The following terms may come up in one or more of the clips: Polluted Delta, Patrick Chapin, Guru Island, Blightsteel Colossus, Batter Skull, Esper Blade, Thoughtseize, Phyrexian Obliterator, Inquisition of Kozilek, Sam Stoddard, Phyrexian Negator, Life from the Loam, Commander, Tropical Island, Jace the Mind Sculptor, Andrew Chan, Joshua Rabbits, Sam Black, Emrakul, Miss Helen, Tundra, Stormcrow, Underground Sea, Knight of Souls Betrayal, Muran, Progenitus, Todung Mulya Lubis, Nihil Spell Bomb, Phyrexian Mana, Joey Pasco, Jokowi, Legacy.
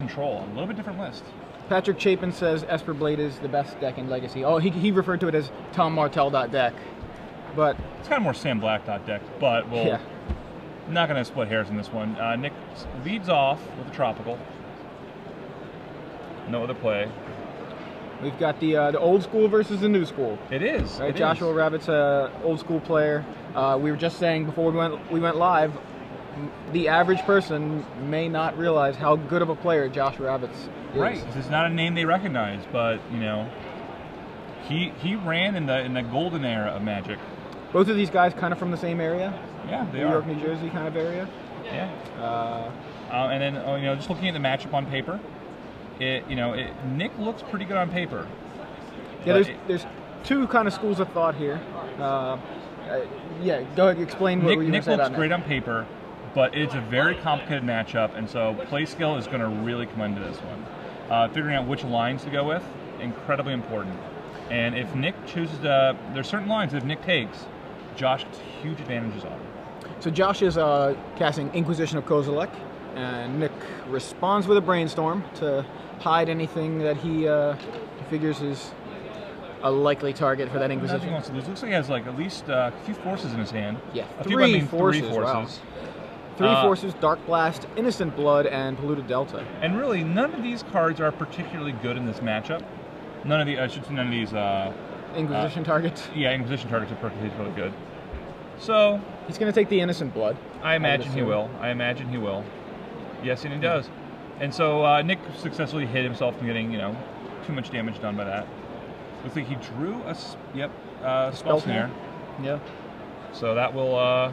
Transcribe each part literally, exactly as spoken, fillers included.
Control, a little bit different list. Patrick Chapin says Esper Blade is the best deck in Legacy. Oh, he, he referred to it as Tom Martell deck, but it's kind of more Sam Black deck. But we'll yeah. not going to split hairs in this one. Uh, Nick leads off with a tropical. No other play. We've got the uh, the old school versus the new school. It is. Right, it Joshua Rabbits, uh, old school player. Uh, we were just saying before we went we went live, the average person may not realize how good of a player Josh Rabbits is. Right. This is not a name they recognize, but you know, he he ran in the in the golden era of Magic. Both of these guys kind of from the same area. Yeah, they New are. York, New Jersey kind of area. Yeah. Uh, uh, and then oh, you know, just looking at the matchup on paper. It, you know, it, Nick looks pretty good on paper. Yeah, there's, it, there's two kind of schools of thought here. Uh, uh, yeah, go ahead and explain what Nick, Nick looks on great that. on paper, but it's a very complicated matchup, and so play skill is going to really come into this one. Uh, figuring out which lines to go with, incredibly important. And if Nick chooses to, there's certain lines that if Nick takes, Josh gets huge advantages on him. So Josh is uh, casting Inquisition of Kozilek, and Nick responds with a Brainstorm to hide anything that he uh, figures is a likely target for that Inquisition. Nothing else to lose. Looks like he has like at least uh, a few forces in his hand. Yeah, a three, few, I mean, forces, three forces. Wow. Three uh, forces, Dark Blast, Innocent Blood, and Polluted Delta. And really, none of these cards are particularly good in this matchup. None of the, I should say, none of these... Uh, Inquisition uh, targets? Yeah, Inquisition targets are particularly good. So... He's going to take the Innocent Blood. I imagine he will. I imagine he will. Yes, and he does. And so uh, Nick successfully hid himself from getting, you know, too much damage done by that. Looks like he drew a, yep, uh, Spell Snare. Yeah. So that will, uh,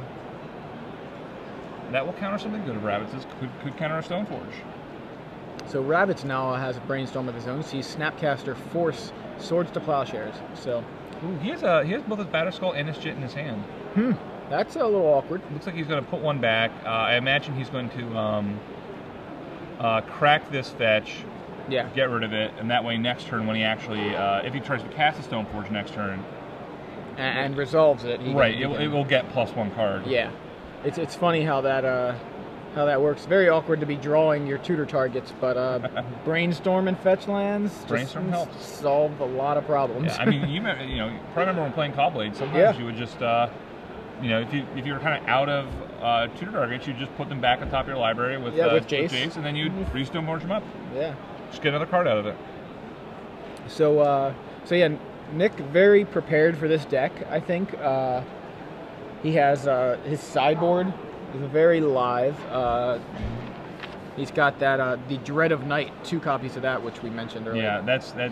that will counter something good of Rabbits. This could, could counter a Stoneforge. So Rabbits now has a Brainstorm of his own. So he's Snapcaster, Force, Swords to Plowshares. So Ooh, he has a, he has both his Batter Skull and his Jit in his hand. Hmm. That's a little awkward. Looks like he's going to put one back. Uh, I imagine he's going to, um... Uh, crack this fetch, yeah. get rid of it, and that way next turn when he actually, uh, if he tries to cast a Stoneforge next turn, and, and resolves it, he right? Can, it, can, it will get plus one card. Yeah, it's it's funny how that uh, how that works. Very awkward to be drawing your tutor targets, but uh, Brainstorm and fetch lands just Brainstorm helps solve a lot of problems. Yeah, I mean, you may, you know, you probably remember when playing Cobblade. Sometimes yeah. you would just, uh, you know, if you if you're kind of out of Uh, tutor targets, you just put them back on top of your library with, yeah, uh, with, Jace. with Jace, and then you free Stoneforge them up. Yeah. Just get another card out of it. So, uh, so yeah, Nick very prepared for this deck, I think. Uh, he has uh, his sideboard is very live. Uh, he's got that uh, the Dread of Night, two copies of that, which we mentioned earlier. Yeah, that's that.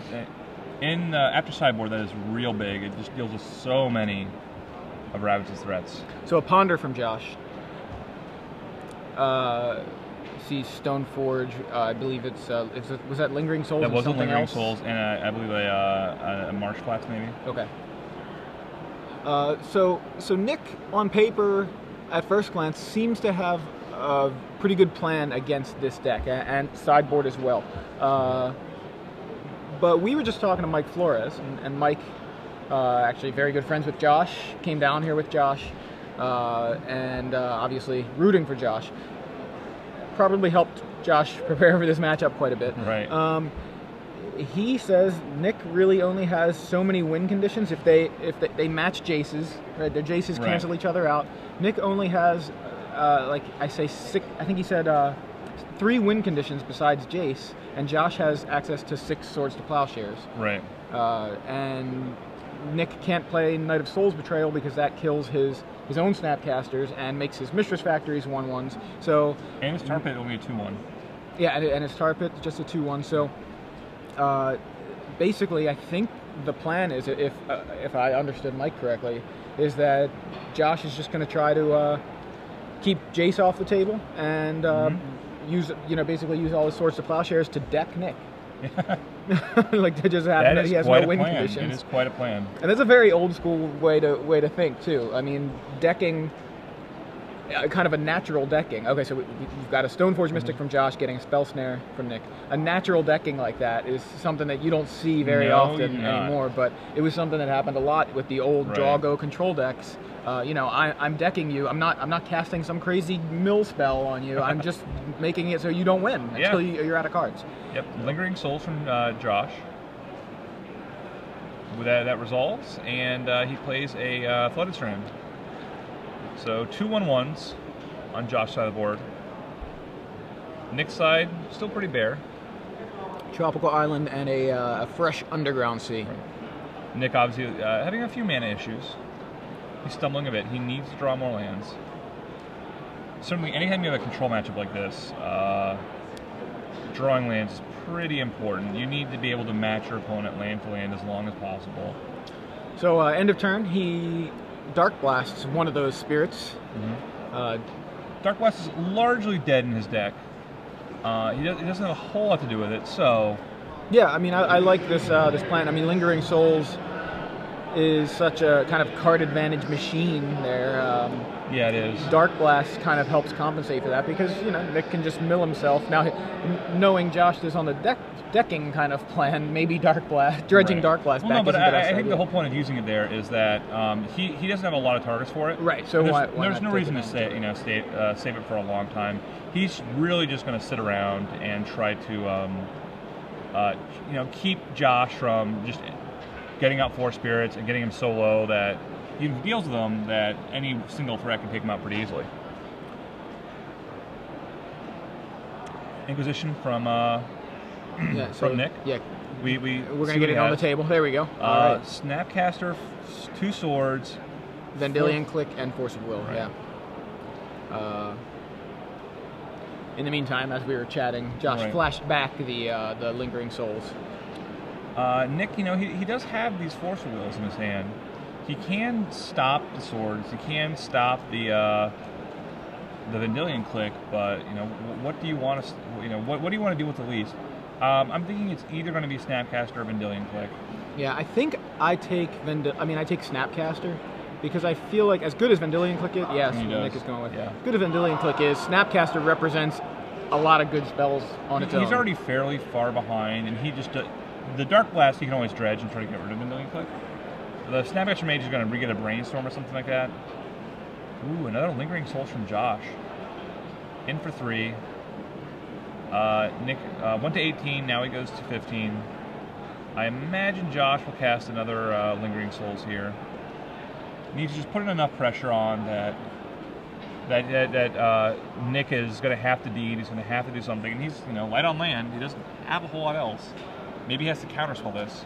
In uh, after sideboard, that is real big. It just deals with so many of Rabbits' threats. So a Ponder from Josh. Uh, see Stoneforge. Uh, I believe it's, uh, it's a, was that Lingering Souls. That was Lingering else? Souls, and uh, I believe a, uh, a Marsh Flats maybe. Okay. Uh, so so Nick on paper, at first glance, seems to have a pretty good plan against this deck and, and sideboard as well. Uh, but we were just talking to Mike Flores, and, and Mike, uh, actually very good friends with Josh, came down here with Josh. Uh, and uh, obviously rooting for Josh. Probably helped Josh prepare for this matchup quite a bit. Right. Um, he says Nick really only has so many win conditions if they if they, they match Jace's. Right. Their Jace's right. cancel each other out. Nick only has uh, like I say six. I think he said uh, three win conditions besides Jace, and Josh has access to six Swords to Plowshares. Right. Uh, and Nick can't play Knight of Souls Betrayal because that kills his his own Snapcasters and makes his Mistress Factories one ones. So and his Tar Pit will be a two one. Yeah, and, and his Tar Pit just a two one. So uh, basically, I think the plan is, if uh, if I understood Mike correctly, is that Josh is just going to try to uh, keep Jace off the table and uh, mm-hmm. use you know basically use all his Swords to Plowshares to deck Nick. Yeah. like that just happened. That, that he has no win plan. conditions. It is quite a plan, and that's a very old school way to way to think too. I mean, decking, uh, kind of a natural decking. Okay, so we, we've got a Stoneforge Mystic mm-hmm. from Josh, getting a Spell Snare from Nick. A natural decking like that is something that you don't see very no, often anymore. But it was something that happened a lot with the old right. Drago control decks. Uh, you know, I, I'm decking you. I'm not. I'm not casting some crazy mill spell on you. I'm just making it so you don't win until yeah. you, you're out of cards. Yep. Lingering Souls from uh, Josh. That that resolves, and uh, he plays a uh, Flooded Strand. So two one ones on Josh's side of the board. Nick's side still pretty bare. Tropical Island and a, uh, a fresh Underground Sea. Right. Nick obviously uh, having a few mana issues. He's stumbling a bit. He needs to draw more lands. Certainly, anytime you have a control matchup like this, uh, drawing lands is pretty important. You need to be able to match your opponent land to land as long as possible. So, uh, end of turn, he Dark Blasts one of those spirits. Mm-hmm. uh, Dark Blast is largely dead in his deck. Uh, he, does, he doesn't have a whole lot to do with it, so... Yeah, I mean, I, I like this, uh, this plan. I mean, Lingering Souls is such a kind of card advantage machine there. Um, yeah, it is. Dark Blast kind of helps compensate for that because, you know, Nick can just mill himself. Now, knowing Josh is on the deck decking kind of plan, maybe Dark Blast, dredging right. Dark Blast well, back no, but I, I think idea. The whole point of using it there is that um, he, he doesn't have a lot of targets for it. Right, so there's, why, why there's no reason to stay, you know, stay, uh, save it for a long time. He's really just going to sit around and try to, um, uh, you know, keep Josh from just getting out four spirits and getting him so low that he deals with them that any single threat can take him out pretty easily. Inquisition from uh, yeah, from so, Nick. Yeah, we we we're gonna get it on the table. There we go. Uh, All right. Snapcaster, two swords, Vendilion Clique, and Force of Will. Right. Yeah. Uh, in the meantime, as we were chatting, Josh right. flashed back the uh, the Lingering Souls. Uh, Nick, you know, he, he does have these Force of Wills in his hand. He can stop the swords. He can stop the uh, the Vendilion Clique. But you know, what do you want to? You know, what what do you want to do with the least? Um, I'm thinking it's either going to be Snapcaster or Vendilion Clique. Yeah, I think I take Vend. I mean, I take Snapcaster because I feel like as good as Vendilion Clique is. Yes, Nick is going with. Yeah. As good as Vendilion Clique is, Snapcaster represents a lot of good spells on he, its he's own. He's already fairly far behind, and he just. Uh, The Dark Blast, you can always dredge and try to get rid of Vendilion Clique. The Snapcaster Mage is going to re-get a Brainstorm or something like that. Ooh, another Lingering Souls from Josh. In for three. Uh, Nick uh, went to eighteen, now he goes to fifteen. I imagine Josh will cast another uh, Lingering Souls here. Needs to just put in enough pressure on that that that, that uh, Nick is going to have to deed, he's going to have to do something. And he's, you know, light on land, he doesn't have a whole lot else. Maybe he has to counterspell this.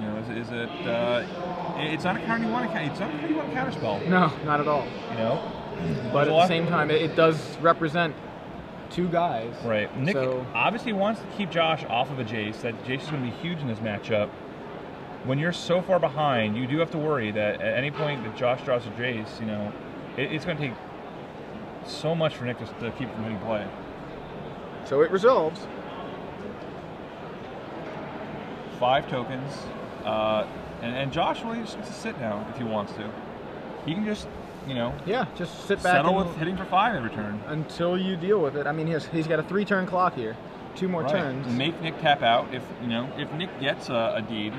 You know, is it? Is it uh, it's not a card you want to. It's not a card you want to counterspell. No, not at all. You know, but at the same time, it, it does represent two guys. Right. Nick so. obviously wants to keep Josh off of a Jace. That Jace is going to be huge in this matchup. When you're so far behind, you do have to worry that at any point that Josh draws a Jace, you know, it, it's going to take. So much for Nick to, to keep from hitting play. So it resolves. Five tokens. Uh, and, and Josh really just gets to sit now if he wants to. He can just, you know. Yeah, just sit back. Settle with hitting for five every turn. Until you deal with it. I mean, he's, he's got a three turn clock here. Two more right. turns. Make Nick tap out if, you know, if Nick gets a, a deed.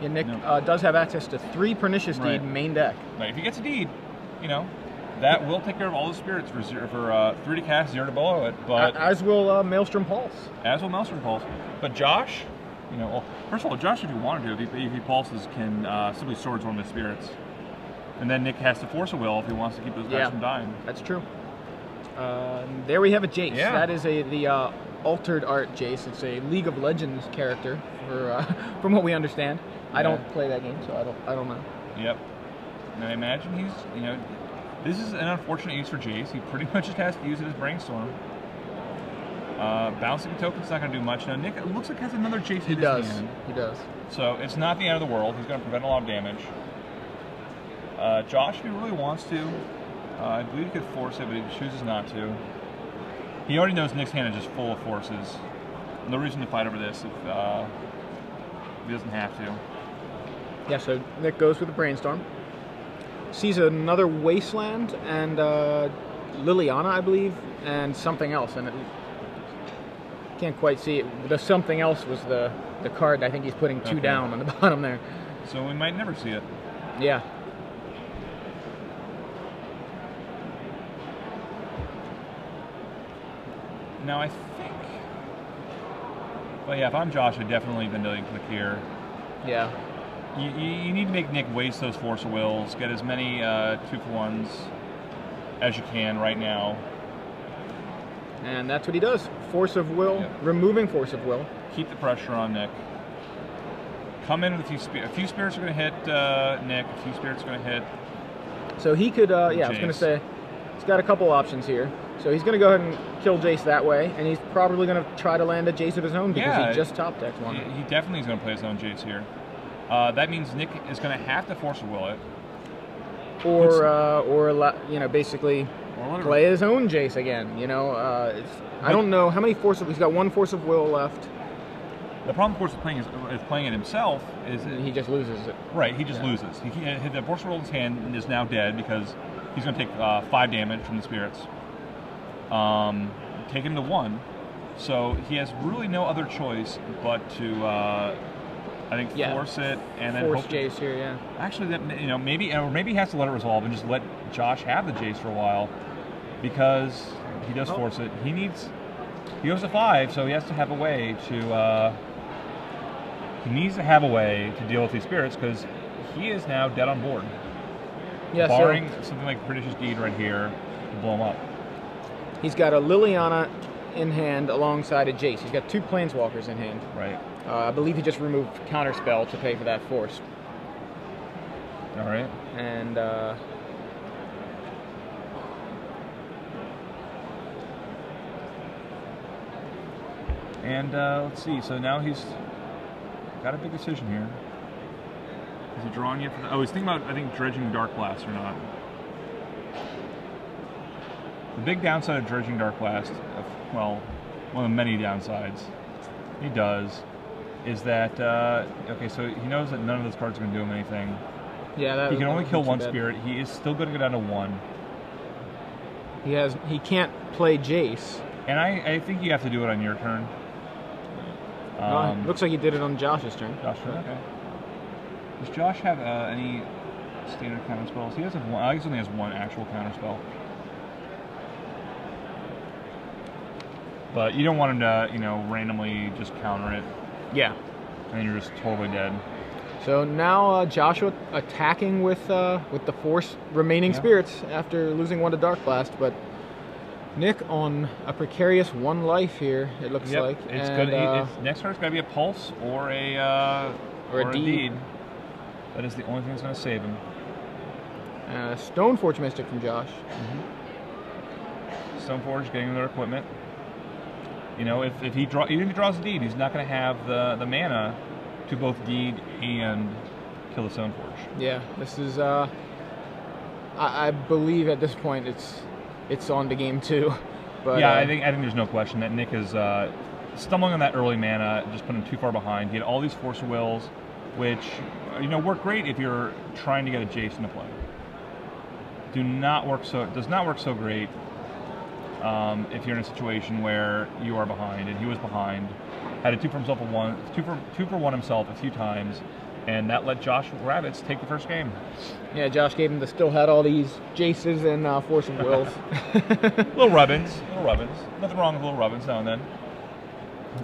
Yeah, Nick no. uh, does have access to three Pernicious Deed right. main deck. Right, if he gets a deed, you know. That will take care of all the spirits for, zero, for uh, three to cast, zero to below it. But as will uh, Maelstrom Pulse. As will Maelstrom Pulse. But Josh, you know, well, first of all, Josh, if you want to, if he, if he pulses, can uh, simply swords one of the spirits. And then Nick has to Force a Will if he wants to keep those guys yeah, from dying. That's true. Uh, there we have a Jace. Yeah. That is a the uh, altered art Jace. It's a League of Legends character, for, uh, from what we understand. Yeah. I don't play that game, so I don't I don't know. Yep. And I imagine he's, you know. This is an unfortunate use for Jace. He pretty much just has to use it as Brainstorm. Uh, bouncing a token's not going to do much. Now, Nick, it looks like he has another Jace he in does. his hand. He does. So, it's not the end of the world. He's going to prevent a lot of damage. Uh, Josh, if he really wants to, uh, I believe he could force it, but he chooses not to. He already knows Nick's hand is just full of forces. No reason to fight over this if, uh, if he doesn't have to. Yeah, so Nick goes with the Brainstorm. Sees another Wasteland and uh, Liliana, I believe, and something else. And it, Can't quite see it. The something else was the, the card. I think he's putting two okay. down on the bottom there. So we might never see it. Yeah. Now I think... Well, yeah, if I'm Josh, I definitely Vendilion Clique here. Yeah. You, you need to make Nick waste those Force of Wills. Get as many uh, two-for-ones as you can right now. And that's what he does. Force of Will, yeah. removing Force of Will. Keep the pressure on Nick. Come in with a few spirits. A few spirits are going to hit uh, Nick. A few spirits are going to hit... So he could, uh, yeah, Jace. I was going to say, he's got a couple options here. So he's going to go ahead and kill Jace that way, and he's probably going to try to land a Jace of his own because yeah, he just top decked one. He definitely is going to play his own Jace here. Uh, that means Nick is going to have to Force of Will it. Or, uh, or you know, basically... play his own Jace again, you know. Uh, it's, I don't know how many force of... He's got one Force of Will left. The problem, of course, with playing, is, is playing it himself is... It, he just loses it. Right, he just yeah. loses. He, he, the Force of Will in his hand is now dead because he's going to take uh, five damage from the spirits. Um, take him to one. So he has really no other choice but to, uh, I think, yeah. force it and then... Force hope Jace to, here, yeah. Actually, that, you know, maybe, or maybe he has to let it resolve and just let Josh have the Jace for a while. Because he does oh. force it. He needs... He goes to five, so he has to have a way to... Uh, he needs to have a way to deal with these spirits, because he is now dead on board. Yeah, barring so, something like Pernicious Deed right here to blow him up. He's got a Liliana in hand alongside a Jace. He's got two Planeswalkers in hand. Right. Uh, I believe he just removed Counterspell to pay for that force. All right. And... Uh, And uh, let's see, so now he's got a big decision here. Is he drawing yet? For the, oh, he's thinking about, I think, dredging Dark Blast or not. The big downside of dredging Dark Blast, well, one of the many downsides he does, is that, uh, okay, so he knows that none of those cards are going to do him anything. Yeah, that He can only kill one spirit. He is still going to go down to one. He, has, he can't play Jace. And I, I think you have to do it on your turn. Um, oh, looks like he did it on Josh's turn. Josh, okay. Does Josh have uh, any standard counter spells? He has one. I guess he only has one actual counter spell. But you don't want him to, you know, randomly just counter it. Yeah. And then you're just totally dead. So now uh, Joshua attacking with uh, with the force remaining yeah. spirits after losing one to Dark Blast, but. Nick on a precarious one life here. It looks yep, like. It's and, gonna, uh, it's, next turn it's going to be a pulse or a uh, or, or a, deed. a deed. That is the only thing that's going to save him. Uh, Stoneforge Mystic from Josh. Mm-hmm. Stoneforge getting their equipment. You know, if, if he draw even if he draws a deed, he's not going to have the the mana to both deed and kill the Stoneforge. Yeah, this is. Uh, I, I believe at this point it's. It's on to game two. But, yeah, uh, I think I think there's no question that Nick is uh, stumbling on that early mana, just putting him too far behind. He had all these Force of Wills, which you know work great if you're trying to get a Jace into play. Do not work so does not work so great um, if you're in a situation where you are behind, and he was behind, had a two for himself a one two for two for one himself a few times. And that let Josh Rabbits take the first game. Yeah, Josh gave him the still had all these Jaces and uh, Force of Wills. Little Rubbins, little Rubbins. Nothing wrong with little Rubbins now and then.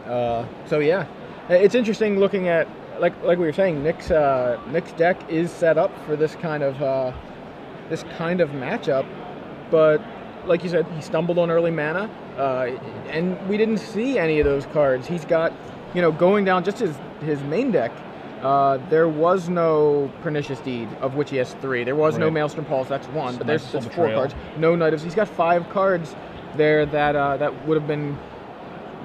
Uh, so yeah, it's interesting looking at like like we were saying, Nick's uh, Nick's deck is set up for this kind of uh, this kind of matchup, but like you said, he stumbled on early mana, uh, and we didn't see any of those cards. He's got you know going down just his his main deck. Uh, there was no Pernicious Deed, of which he has three. There was right. no Maelstrom Pulse, that's one, but there's just four cards. No Knight of Souls. He's got five cards there that uh, that would have been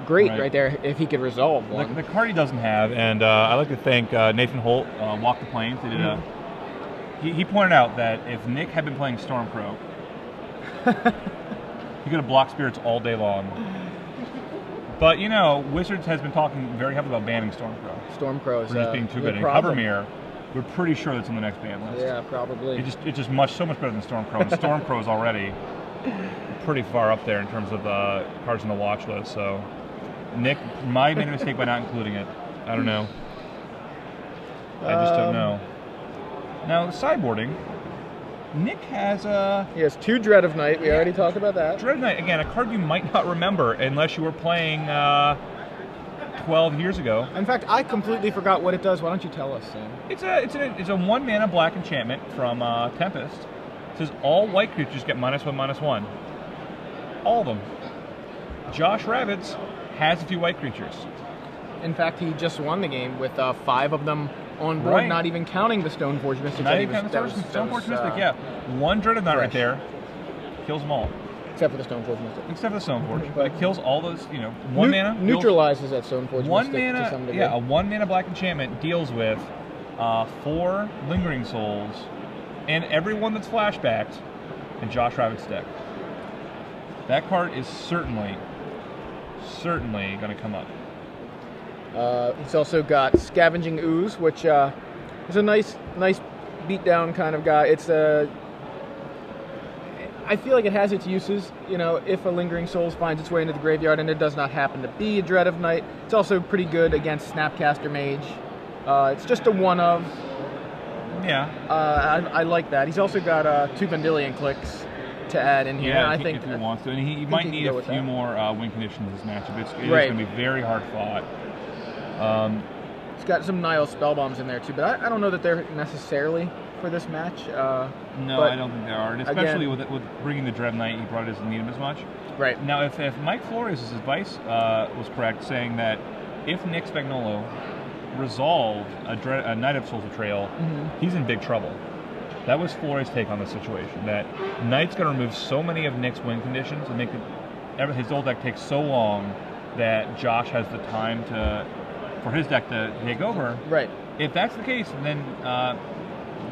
great right. right there if he could resolve one. The, the card he doesn't have, and uh, I'd like to thank uh, Nathan Holt, uh, Walk the Plains. They did a, mm-hmm. he, he pointed out that if Nick had been playing Stormcrow, he could have blocked spirits all day long. But, you know, Wizards has been talking very heavily about banning Stormcrow. Stormcrow is just being too good. And Covermere, we're pretty sure that's on the next ban list. Yeah, probably. It just, it's just much, so much better than Stormcrow. And Stormcrow is already pretty far up there in terms of uh, cards on the watch list. So Nick might have made a mistake by not including it. I don't know. I just um, don't know. Now, sideboarding. Nick has a... He has two Dread of Night. We yeah. already talked about that. Dread of Night, again, a card you might not remember unless you were playing uh, twelve years ago. In fact, I completely forgot what it does. Why don't you tell us, Sam? It's a, it's a, it's a one mana black enchantment from uh, Tempest. It says all white creatures get minus one, minus one. All of them. Josh Rabbits has a few white creatures. In fact, he just won the game with uh, five of them on board, right. Not even counting the Stoneforge Mystic. Not even counting the Stoneforge Mystic, uh, yeah. One Dread of Night right there kills them all. Except for the Stoneforge Mystic. Except for the Stoneforge. But it kills all those, you know, one ne mana. Neutralizes that Stoneforge Mystic mana, to some degree. Yeah, a one mana black enchantment deals with uh, four Lingering Souls and everyone that's flashbacked in Josh Rabbit's deck. That card is certainly, certainly going to come up. Uh, it's also got Scavenging Ooze, which uh, is a nice, nice beatdown kind of guy. It's a, I feel like it has its uses. You know, if a Lingering Souls finds its way into the graveyard and it does not happen to be a Dread of Night, it's also pretty good against Snapcaster Mage. Uh, it's just a one of. Yeah. Uh, I, I like that. He's also got uh, two Vendilion Cliques to add in here. Yeah, and I think if he wants to, and he, he might need a few more uh, win conditions in this matchup. It's, it's right. going to be very hard fought. Um, it's got some Nihil spell bombs in there too, but I, I don't know that they're necessarily for this match. Uh, no, I don't think they are, and especially again, with, with bringing the Dread Knight, he probably doesn't need him as much. Right now, if, if Mike Flores' advice uh, was correct, saying that if Nick Spagnolo resolved a, Dread, a Knight of Souls Betrayal, mm-hmm. he's in big trouble. That was Flores' take on the situation. That Knight's going to remove so many of Nick's win conditions and make the, his old deck take so long that Josh has the time to for his deck to take over. Right. If that's the case, then uh,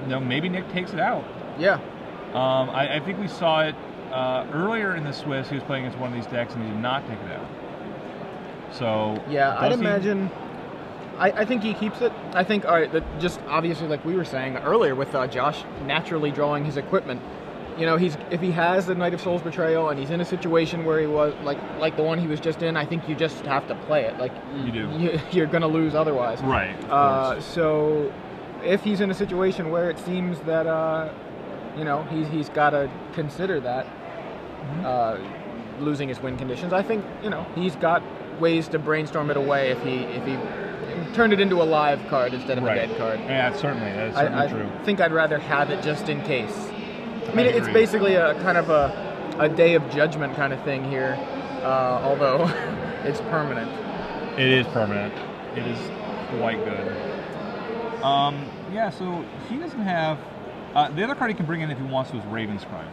you know, maybe Nick takes it out. Yeah. Um, I, I think we saw it uh, earlier in the Swiss. He was playing against one of these decks and he did not take it out. So yeah, I'd imagine. I, I think he keeps it. I think, all right, that just obviously, like we were saying earlier, with uh, Josh naturally drawing his equipment. You know, he's if he has the Knight of Souls Betrayal and he's in a situation where he was like like the one he was just in, I think you just have to play it. Like you do, you, you're gonna lose otherwise. Right. Uh, so, if he's in a situation where it seems that uh, you know he's he's got to consider that mm-hmm. uh, losing his win conditions, I think you know he's got ways to brainstorm it away if he if he. Turn it into a live card instead of right. a dead card. Yeah, certainly. That's certainly I, I true. I think I'd rather have it just in case. I mean, I it's basically a kind of a, a day of judgment kind of thing here, uh, although it's permanent. It is permanent. It is quite good. Um, yeah, so he doesn't have... Uh, the other card he can bring in if he wants to is Raven's Crime.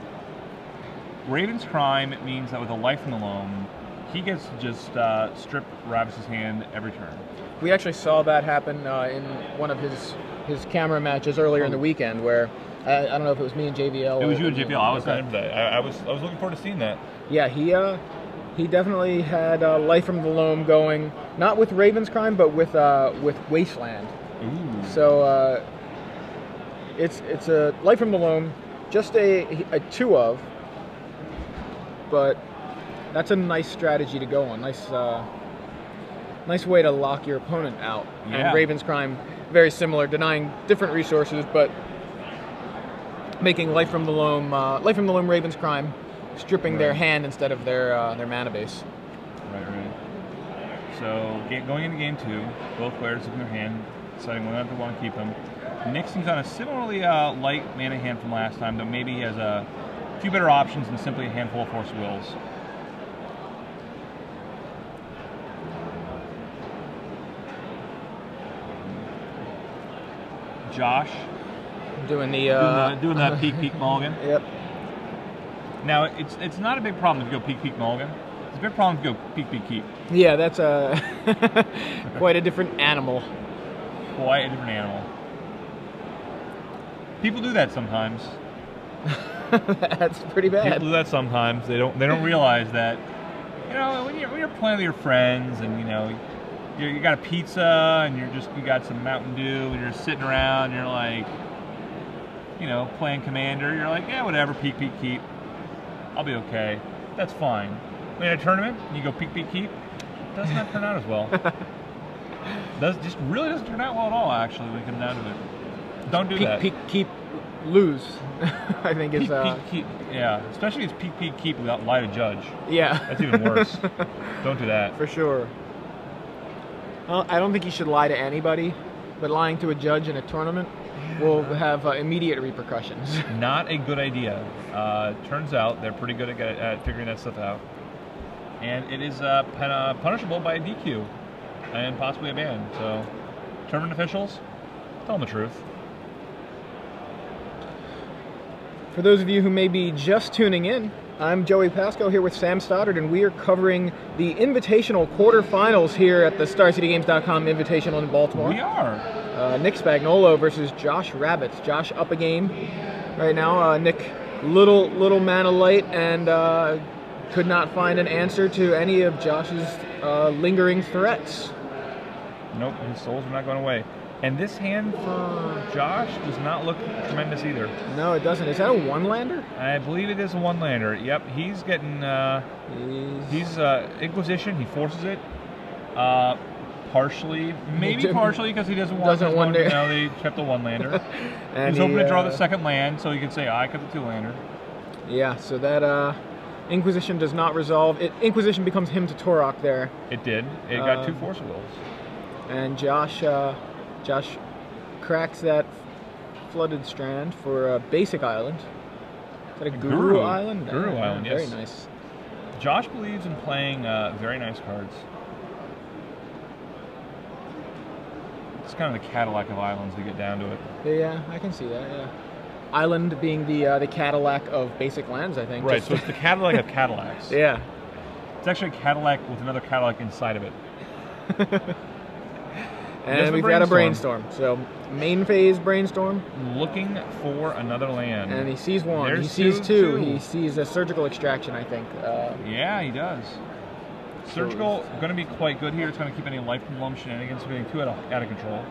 Raven's Crime means that with a Life from the Loam, he gets to just uh, strip Ravis' hand every turn. We actually saw that happen uh, in one of his his camera matches earlier in the weekend, where I, I don't know if it was me and J B L. It was you and J B L. I was excited for that. I, I was I was looking forward to seeing that. Yeah, he uh, he definitely had uh, Life from the Loam going, not with Raven's Crime, but with uh, with Wasteland. Ooh. So uh, it's it's a Life from the Loam, just a a two of, but. That's a nice strategy to go on. Nice, uh, nice way to lock your opponent out. Yeah. And Raven's Crime, very similar, denying different resources, but making Life from the Loam, uh, Life from the Loam, Raven's Crime, stripping right. their hand instead of their uh, their mana base. Right, right. So going into game two, both players looking their hand, deciding whether or not they want to keep them. Nick seems on a similarly uh, light mana hand from last time, though maybe he has a few better options than simply a handful of Force of Wills. Josh doing the uh, doing, the, doing that peak peak mulligan. Yep. Now it's it's not a big problem to go peak peak mulligan. It's a big problem to go peak peak keep. Yeah, that's a quite a different animal. Quite a different animal. People do that sometimes. That's pretty bad. People do that sometimes. They don't they don't realize that. You know, when you're when you're playing with your friends and you know. You're, you got a pizza, and you're just you got some Mountain Dew, and you're sitting around, and you're like, you know, playing Commander. You're like, yeah, whatever, peek, peek, keep. I'll be okay. That's fine. When in a tournament, you go peek, peek, keep. does not turn out as well. Does just really doesn't turn out well at all. Actually, when it comes down to it, don't do peak, that. Peak, keep, lose. I think it's uh... peak, keep. Yeah, especially it's peak, peak, keep without lie to judge. Yeah, that's even worse. Don't do that for sure. Well, I don't think you should lie to anybody, but lying to a judge in a tournament will have uh, immediate repercussions. Not a good idea. Uh, turns out they're pretty good at, at figuring that stuff out, and it is uh, pen uh, punishable by a D Q and possibly a ban. So, tournament officials, tell them the truth. For those of you who may be just tuning in, I'm Joey Pasco here with Sam Stoddard, and we are covering the Invitational quarterfinals here at the Star City Games dot com Invitational in Baltimore. We are. Uh, Nick Spagnolo versus Josh Rabbits. Josh up a game right now. Uh, Nick, little little man of light, and uh, could not find an answer to any of Josh's uh, lingering threats. Nope, his souls are not going away. And this hand for Josh does not look tremendous either. No, it doesn't. Is that a one-lander? I believe it is a one-lander. Yep, he's getting... Uh, he's he's uh, Inquisition. He forces it. Uh, partially. Maybe partially because he doesn't want doesn't one to know they kept the one-lander. He's he, hoping to draw uh, the second land so he can say, I cut the two-lander. Yeah, so that... Uh, Inquisition does not resolve. It, Inquisition becomes him to Torok there. It did. It got um, two Force of Wills. And Josh... Uh, Josh cracks that Flooded Strand for a Basic Island. Is that a Guru, Guru Island? Guru oh, Island, very yes. Very nice. Josh believes in playing uh, very nice cards. It's kind of the Cadillac of islands, to get down to it. Yeah, I can see that, yeah. Island being the, uh, the Cadillac of basic lands, I think. Right, Just so it's the Cadillac of Cadillacs. Yeah. It's actually a Cadillac with another Cadillac inside of it. And we've got a Brainstorm. So, main phase Brainstorm. Looking for another land. And he sees one. There's he sees two, two. He sees a Surgical Extraction, I think. Uh, yeah, he does. Surgical, going to be quite good here. It's going to keep any Life from the Loam shenanigans from being too out of, out of control.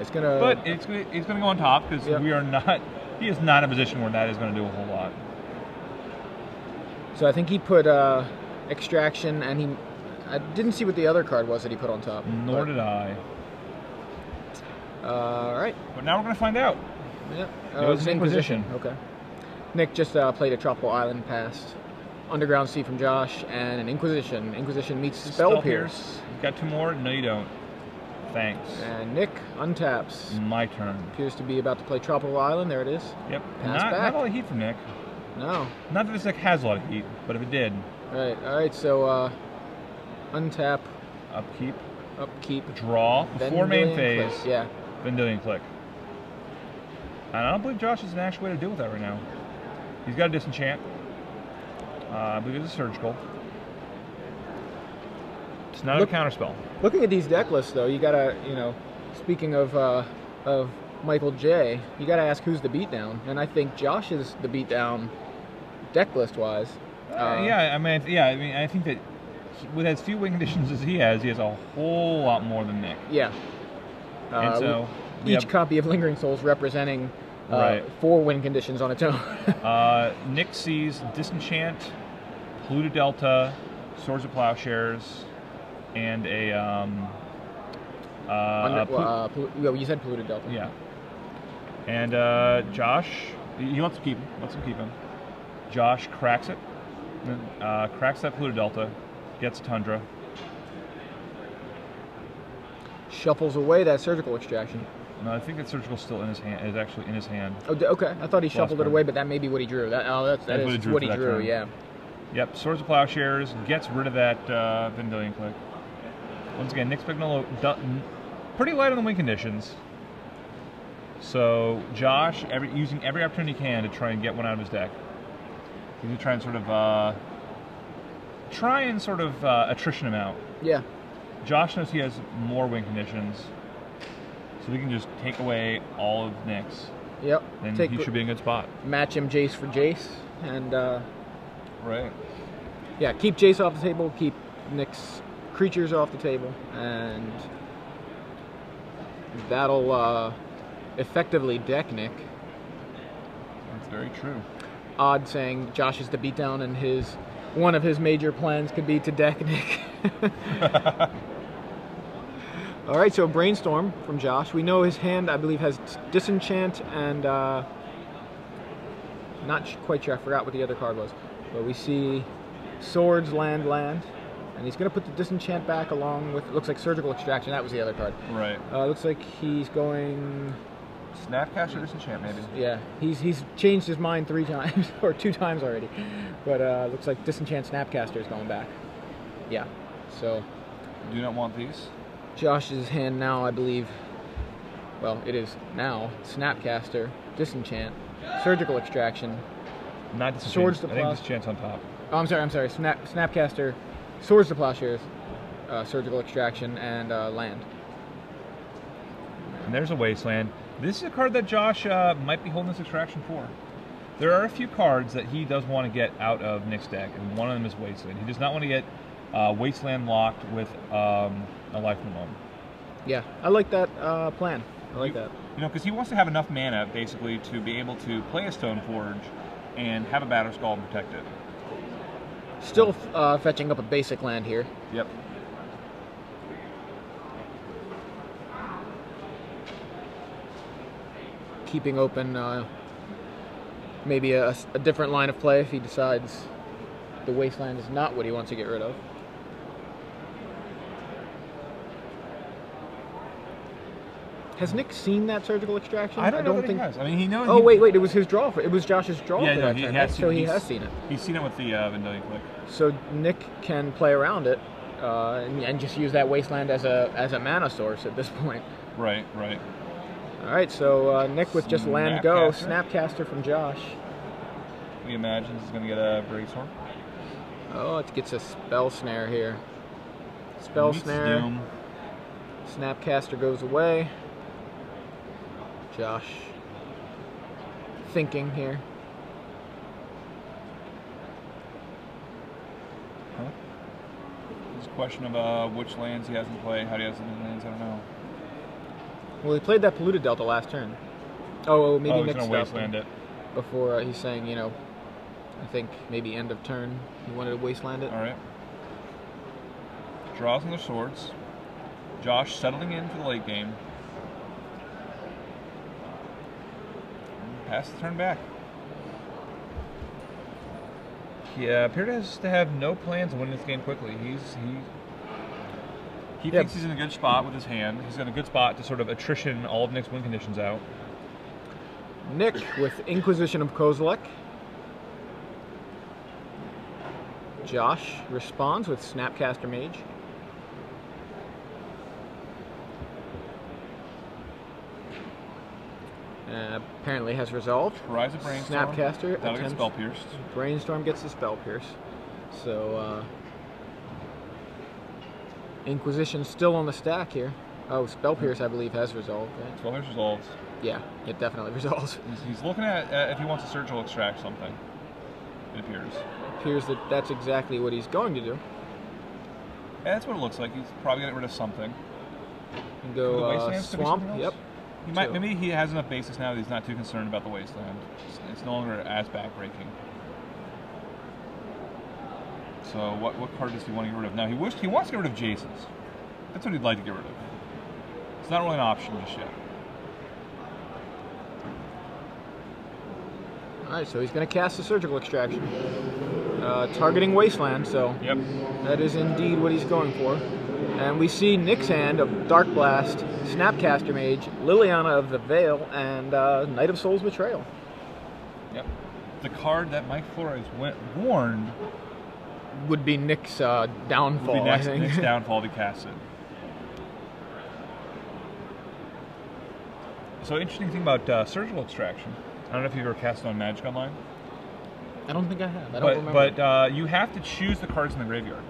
It's gonna, but it's, it's going to go on top because yep. we are not... He is not in a position where that is going to do a whole lot. So, I think he put uh, Extraction and he... I didn't see what the other card was that he put on top. Nor did I. Uh, all right. But now we're going to find out. Yeah. Uh, it was an Inquisition. Okay. Nick just uh, played a Tropical Island past. Underground Sea from Josh and an Inquisition. Inquisition meets Spell Pierce. You've got two more? No, you don't. Thanks. And Nick untaps. My turn. Appears to be about to play Tropical Island. There it is. Yep. Pass not, back. Not a lot of heat from Nick. No. Not that this deck has a lot of heat, but if it did. All right. All right. So... Uh, untap. Upkeep. Upkeep. Draw. Before main phase. Clique. Yeah. Vendilion Clique. And I don't believe Josh has an actual way to deal with that right now. He's got a Disenchant. Uh, I believe it's a Surgical. It's not Look, a counterspell. Looking at these deck lists, though, you gotta, you know, speaking of uh, of Michael J, you gotta ask who's the beatdown. And I think Josh is the beatdown deck list wise. Uh, uh, yeah, I mean, yeah, I mean, I think that. With as few win conditions as he has, he has a whole lot more than Nick. Yeah. And uh, so each have, copy of Lingering Souls representing uh, right. four win conditions on its own. uh, Nick sees Disenchant, Polluted Delta, Swords to Plowshares, and a. Um, uh, Under, uh, well, you said Polluted Delta. Yeah. And uh, Josh, he wants to keep him. Let's him keep him. Josh cracks it. Uh, cracks that Polluted Delta. Gets Tundra. Shuffles away that Surgical Extraction. No, I think that Surgical's still in his hand. Is actually in his hand. Oh, okay. I thought he shuffled it away, but that may be what he drew. That, oh, that's, that that's is what he drew. What he drew yeah. Yep. Swords of Plowshares gets rid of that uh, Vendilion Clique. Once again, Nick Spagnolo pretty light on the win conditions. So Josh, every, using every opportunity he can to try and get one out of his deck. He's gonna try and sort of. Uh, Try and sort of uh, attrition him out. Yeah. Josh knows he has more win conditions, so we can just take away all of Nick's. Yep. Then take he should be in a good spot. Match him Jace for Jace, and. Uh, right. Yeah, keep Jace off the table, keep Nick's creatures off the table, and that'll uh, effectively deck Nick. That's very true. Odd saying Josh is the beatdown and his. one of his major plans could be to deck Nick. All right, so Brainstorm from Josh. We know his hand, I believe, has Disenchant and uh, not quite sure. I forgot what the other card was. But we see Swords, Land, Land. And he's going to put the Disenchant back along with, it looks like Surgical Extraction. That was the other card. Right. Uh, looks like he's going... Snapcaster Disenchant, maybe. Yeah. He's he's changed his mind three times, or two times already. But uh, looks like Disenchant Snapcaster is going back. Yeah. So... Do you not want these? Josh's hand now, I believe... Well, it is now. Snapcaster, Disenchant, Surgical Extraction... Not Disenchant. Swords to Plowshares. I think Disenchant's on top. Oh, I'm sorry, I'm sorry. Snap, Snapcaster... Swords to Plowshares, uh, Surgical Extraction, and uh, Land. And there's a Wasteland. This is a card that Josh uh, might be holding this extraction for. There are a few cards that he does want to get out of Nick's deck, and one of them is Wasteland. He does not want to get uh, Wasteland locked with um, a Life from the Loam. Yeah, I like that uh, plan. I like you, that. You know, because he wants to have enough mana, basically, to be able to play a Stoneforge and have a Batter Skull and protect it. Still uh, fetching up a basic land here. Yep. Keeping open uh, maybe a, a different line of play if he decides the Wasteland is not what he wants to get rid of. Has Nick seen that Surgical Extraction? I don't, I don't know think he has. I mean, he knows. Oh he... wait, wait! It was his draw. For, it was Josh's draw yeah, for no, that he turn. Has so he has seen it. He's seen it with the uh, Vendilion Clique. So Nick can play around it uh, and, and just use that Wasteland as a as a mana source at this point. Right, right. All right. So uh, Nick with just Snapcaster. Land go Snapcaster from Josh. He imagines he's going to get a Brainstorm. Oh, it gets a Spell Snare here. Spell Snare. Doom. Snapcaster goes away. Josh thinking here. Huh? It's a question of uh, which lands he hasn't played, how he has any lands, I don't know. Well, he played that Polluted Delta last turn. Oh, maybe oh, Nick's Wasteland it. Before uh, he's saying, you know, I think maybe end of turn, he wanted to Wasteland it. Alright. Draws on their swords. Josh settling in for the late game. Pass the turn back. He uh, appears to have no plans of winning this game quickly. He's he he yeah. thinks he's in a good spot with his hand. He's in a good spot to sort of attrition all of Nick's win conditions out. Nick with Inquisition of Kozilek. Josh responds with Snapcaster Mage. Uh, apparently has resolved. Rise of Brainstorm. Snapcaster. That'll get Spell Pierce. Brainstorm gets the Spell Pierce. So, uh... Inquisition still on the stack here. Oh, Spell Pierce, I believe, has resolved, right? Spell Pierce resolves. Yeah, it definitely resolves. He's, he's looking at uh, if he wants to Surgical Extract something. It appears. It appears that that's exactly what he's going to do. Yeah, that's what it looks like. He's probably going to get rid of something. And go uh, Swamp. Yep. He might, maybe he has enough basis now that he's not too concerned about the Wasteland. It's, it's no longer as backbreaking. So what, what card does he want to get rid of? Now he wished he wants to get rid of Jace's. That's what he'd like to get rid of. It's not really an option just yet. Alright, so he's going to cast the Surgical Extraction. Uh, targeting Wasteland, so yep. That is indeed what he's going for. And we see Nick's hand of Dark Blast, Snapcaster Mage, Liliana of the Veil, and uh, Knight of Souls Betrayal. Yep. The card that Mike Flores went, warned... Would be Nick's uh, downfall, would be next, I think. Nick's downfall to cast it. So, interesting thing about uh, Surgical Extraction. I don't know if you've ever cast it on Magic Online. I don't think I have. I don't but, remember. But uh, you have to choose the cards in the graveyard.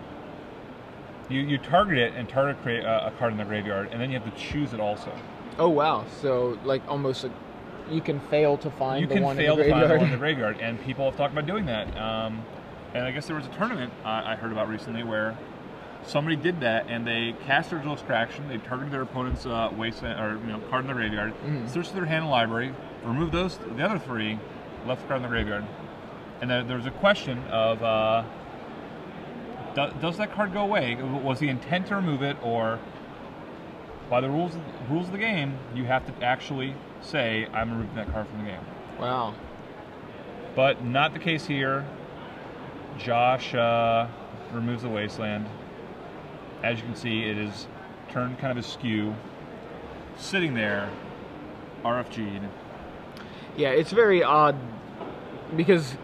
You, you target it and target create a, a card in the graveyard, and then you have to choose it also. Oh, wow. So, like, almost like you can fail to find the one in the graveyard. You can fail to find the one in the graveyard, and people have talked about doing that. Um, and I guess there was a tournament I, I heard about recently where somebody did that, and they cast Surgical Extraction, they targeted their opponent's uh, wasteland, or, you know, card in the graveyard, mm-hmm. searched their hand library, removed those, the other three, left the card in the graveyard. And there, there was a question of... Uh, do, does that card go away? Was the intent to remove it, or by the rules rules of the game, you have to actually say, I'm removing that card from the game. Wow. But not the case here. Josh uh, removes the Wasteland. As you can see, it is turned kind of askew, sitting there, R F G'd. Yeah, it's very odd, because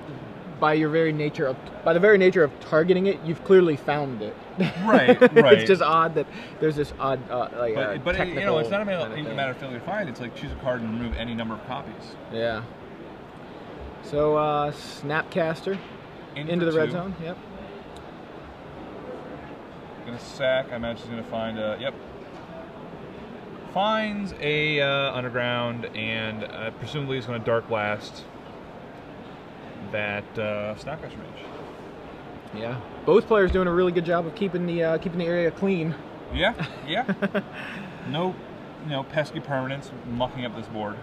by your very nature of, by the very nature of targeting it, you've clearly found it. Right, right. It's just odd that there's this odd, uh, like, but, uh, but it, you know, it's not a matter, kind of, a matter of failure to find. It's like choose a card and remove any number of copies. Yeah. So uh, Snapcaster In into the two. red zone. Yep. Gonna sack. I imagine she's gonna find a. Yep. Finds a uh, underground, and uh, presumably is gonna Dark Blast that uh, Snapcaster Mage. Yeah. Both players doing a really good job of keeping the uh, keeping the area clean. Yeah. Yeah. No, you know, pesky permanents mucking up this board.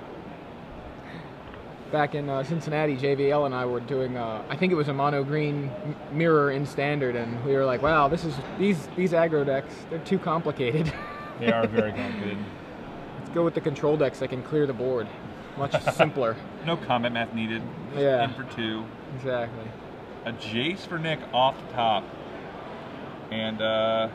Back in uh, Cincinnati, J V L and I were doing, uh, I think it was a mono green mirror in standard, and we were like, wow, this is these these aggro decks, they're too complicated. They are very complicated. Let's go with the control decks that can clear the board. Much simpler. No combat math needed. Just yeah. In for two. Exactly. A Jace for Nick off the top. And uh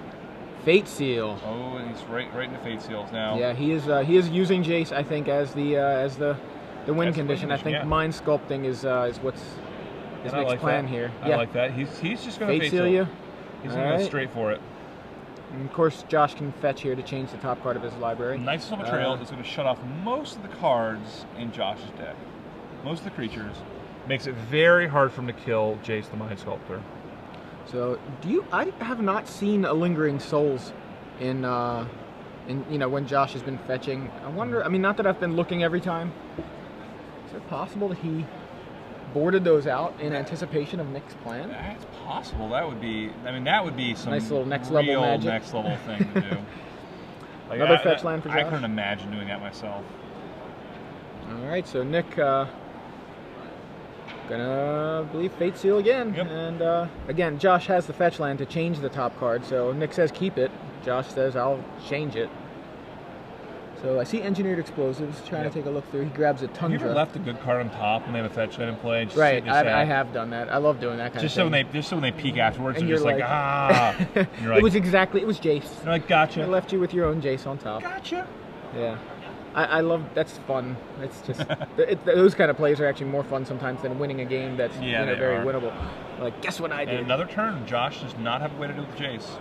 Fate Seal. Oh, and he's right right into Fate Seals now. Yeah, he is uh, he is using Jace, I think, as the uh, as the The win That's condition, I think yeah. mind sculpting is uh, is what's his next like plan that. here. I yeah. like that. He's he's just going to fate seal you. He's going right. to go straight for it. And of course, Josh can fetch here to change the top card of his library. Knight of Souls Betrayal uh, is going to shut off most of the cards in Josh's deck. Most of the creatures. Makes it very hard for him to kill Jace the Mind Sculptor. So, do you? I have not seen a Lingering Souls in. Uh, in you know when Josh has been fetching. I wonder. I mean, not that I've been looking every time. Is it possible that he boarded those out in anticipation of Nick's plan? That's possible. That would be, I mean, that would be some nice little next level real magic. next level thing to do. Like, Another I, fetch land for Josh. I couldn't imagine doing that myself. All right, so Nick, uh, gonna believe Fate Seal again. Yep. And uh, again, Josh has the fetch land to change the top card, so Nick says keep it. Josh says I'll change it. So I see Engineered Explosives, trying yep. to take a look through. He grabs a Tundra. Have you ever left a good card on top when they have a fetch land in play? Just right, I, I have done that. I love doing that kind just of so thing. When they, just so when they peek afterwards, and you're, you're just like, like ah. And you're like, it was exactly, it was Jace. You're like, gotcha. I left you with your own Jace on top. Gotcha. Yeah. I, I love, that's fun. It's just, it, those kind of plays are actually more fun sometimes than winning a game that's yeah, you know, very are. winnable. Like, guess what I did? And another turn, Josh does not have a way to do with Jace.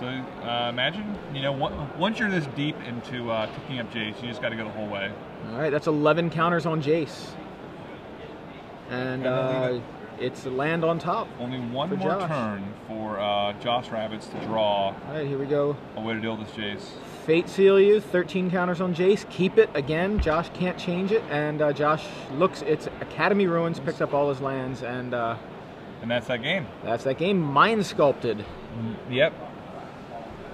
So uh, imagine, you know, once you're this deep into uh, picking up Jace, you just got to go the whole way. All right, that's eleven counters on Jace, and uh, it's the land on top. Only one more Josh. turn for uh, Josh Rabbits to draw. All right, here we go. A way to deal with this Jace. Fate Seal you. Thirteen counters on Jace. Keep it again. Josh can't change it, and uh, Josh looks. It's Academy Ruins. Picks up all his lands, and uh, and that's that game. That's that game. Mind sculpted. Yep.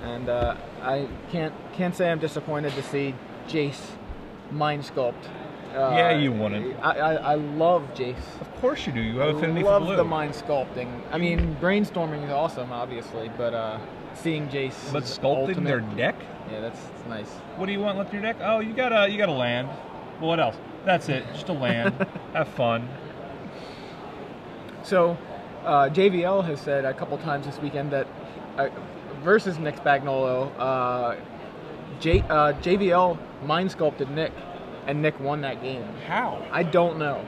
And uh, I can't can't say I'm disappointed to see Jace mind sculpt. Uh, yeah, you wanted. I, I I love Jace. Of course you do. You have affinity for blue. I love the mind sculpting. I mean, brainstorming is awesome, obviously, but uh, seeing Jace. But sculpting ultimate, their deck. Yeah, that's, that's nice. What do you want left in your deck? Oh, you got a you got a land. Well, what else? That's it. Just a land. Have fun. So, uh, J V L has said a couple times this weekend that. I, versus Nick Spagnolo, uh, J, uh, J V L mind sculpted Nick, and Nick won that game. How? I don't know.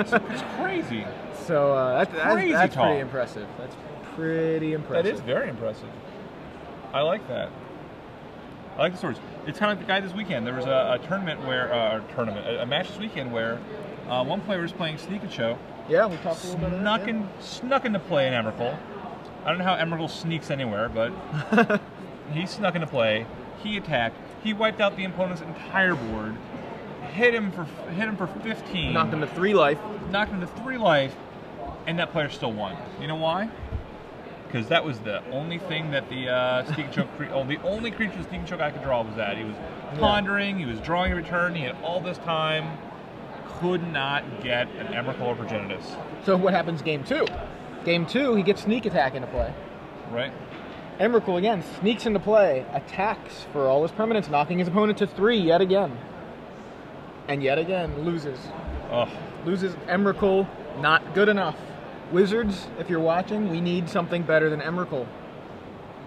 It's, it's crazy. So uh, that's, it's crazy that's, that's pretty impressive. That's pretty impressive. That is very impressive. I like that. I like the swords. It's kind of like the guy this weekend. There was a, a tournament where, uh, a tournament, a, a match this weekend where uh, one player was playing Sneak and Show. Yeah, we talked a little bit about that. In, yeah. Snuck into play in Emrakul. I don't know how Emrakul sneaks anywhere, but he snuck into play. He attacked. He wiped out the opponent's entire board. Hit him for hit him for fifteen. Knocked him to three life. Knocked him to three life, and that player still won. You know why? Because that was the only thing that the uh, sneak choke. Cre oh, the only creature the sneak choke I could draw was that. He was pondering. Yeah. He was drawing a return. He had all this time. Could not get an Emrakul or Progenitus. So what happens game two? Game two, he gets sneak attack into play. Right. Emrakul again sneaks into play, attacks for all his permanents, knocking his opponent to three yet again. And yet again, loses. Ugh. Loses Emrakul, not good enough. Wizards, if you're watching, we need something better than Emrakul.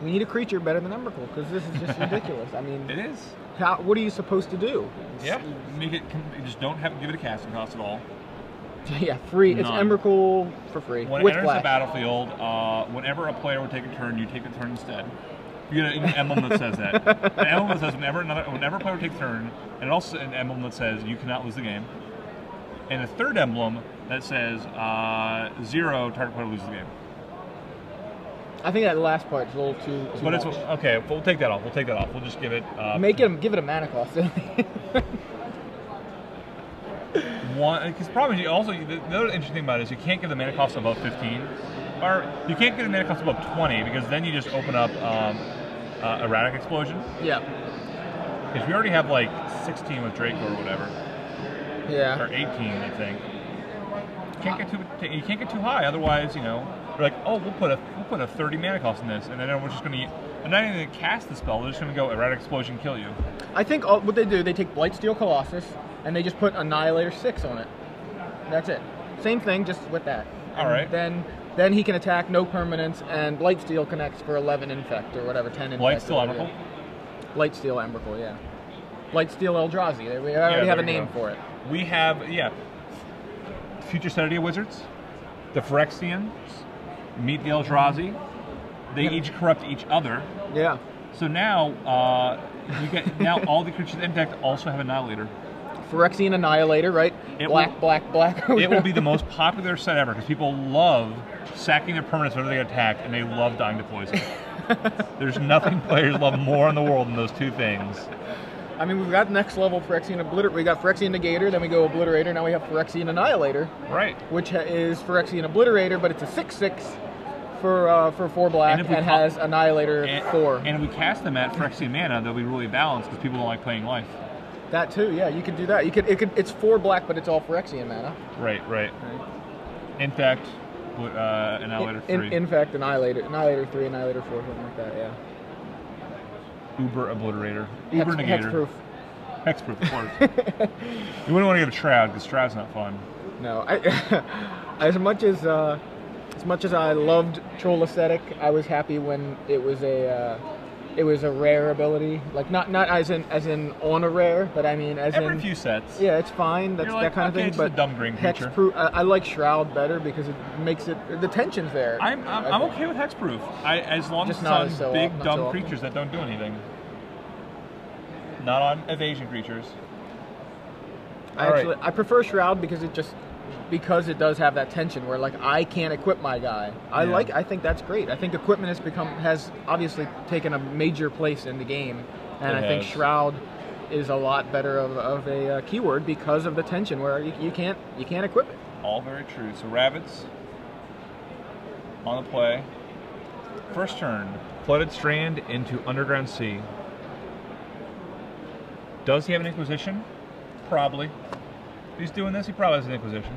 We need a creature better than Emrakul, because this is just ridiculous. I mean, it is. How, what are you supposed to do? It's, yeah, make it. Just don't have give it a casting cost at all. Yeah, free. None. It's Emrakul for free. When it enters black. the battlefield, uh, whenever a player would take a turn, you take the turn instead. You get an emblem that says that. An emblem that says whenever another, whenever a player would take a turn, and also an emblem that says you cannot lose the game, and a third emblem that says uh, zero target player loses the game. I think that last part's a little too. too but it's much. okay. We'll take that off. We'll take that off. We'll just give it. Uh, Make it give it a mana cost. One, because probably also the other interesting thing about it is you can't give the mana cost above fifteen, or you can't give the mana cost above twenty because then you just open up um, uh, Erratic Explosion. Yeah. Because we already have like sixteen with Draco or whatever. Yeah. Or eighteen, I think. You can't get too you can't get too high, otherwise you know. They're like, oh, we'll put a we'll put a thirty mana cost in this, and then we're just going to, I'm not even going to cast the spell. They're just going to go Erratic Explosion, kill you. I think all, what they do, they take Blightsteel Colossus, and they just put Annihilator six on it. That's it. Same thing, just with that. And all right. Then then he can attack no permanence, and Blightsteel connects for eleven infect or whatever, ten infect. Blightsteel Emrakul. Blightsteel Emrakul, yeah. Blightsteel Eldrazi. We already yeah, have a name go. for it. We have yeah. Future Sedadia Wizards, the Phyrexians. Meet the Eldrazi. They yeah. each corrupt each other. Yeah. So now, uh, you get now all the creatures in deck also have Annihilator. Phyrexian Annihilator, right? It black, will, black, black, black. It will be the most popular set ever because people love sacking their permanents whenever they get attacked, and they love dying to poison. There's nothing players love more in the world than those two things. I mean, we've got next level Phyrexian Obliterator. We got Phyrexian Negator, then we go Obliterator. Now we have Phyrexian Annihilator. Right. Which is Phyrexian Obliterator, but it's a six six. For, uh, for four black and, and has Annihilator and, four. And if we cast them at Phyrexian mana, they'll be really balanced because people don't like playing life. That too, yeah, you could do that. You could, it could, it's four black, but it's all Phyrexian mana. Right, right. right. In fact, uh, Annihilator in, three. In, in fact, Annihilator, Annihilator three, Annihilator four, something like that, yeah. Uber Obliterator. Uber Hex, Negator. Hexproof. Hexproof, of course. You wouldn't want to give a Shroud because Shroud's not fun. No, I, as much as. Uh, As much as I loved Troll Aesthetic, I was happy when it was a uh, it was a rare ability. Like not not as in as in on a rare, but I mean as Every in every few sets. Yeah, it's fine. That's You're that like, kind okay, of thing. It's but a dumb green creature. Hexproof. I, I like Shroud better because it makes it the tension's there. I'm I'm, I'm okay with Hexproof. I as long Just as it's on so big off, dumb so creatures that don't do anything. Not on evasion creatures. I All actually right. I prefer Shroud because it just. Because it does have that tension where, like, I can't equip my guy. I yeah. like. I think that's great. I think equipment has become has obviously taken a major place in the game, and it I has. think Shroud is a lot better of, of a uh, keyword because of the tension where you, you can't you can't equip it. All very true. So Rabbits on the play, first turn, Flooded Strand into Underground Sea. Does he have an Inquisition? Probably. If he's doing this, he probably has an Inquisition.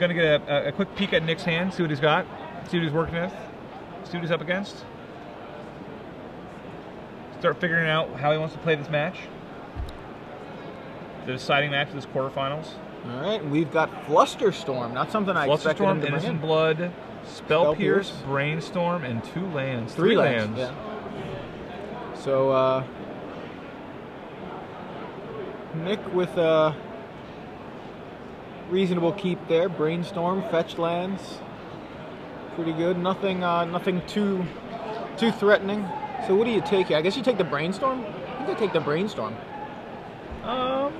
Gonna get a, a quick peek at Nick's hand, see what he's got, see what he's working with, see what he's up against. Start figuring out how he wants to play this match. The deciding match of this quarterfinals. All right, we've got Flusterstorm, not something I expected him to bring in. Innocent Blood, Spell Pierce, Brainstorm, and two lands. Three, Three lands. lands. Yeah. So, uh, Nick with, uh, reasonable keep there. Brainstorm, fetch lands, pretty good. Nothing, uh, nothing too, too threatening. So what do you take? I guess you take the Brainstorm. I think I take the Brainstorm. Um,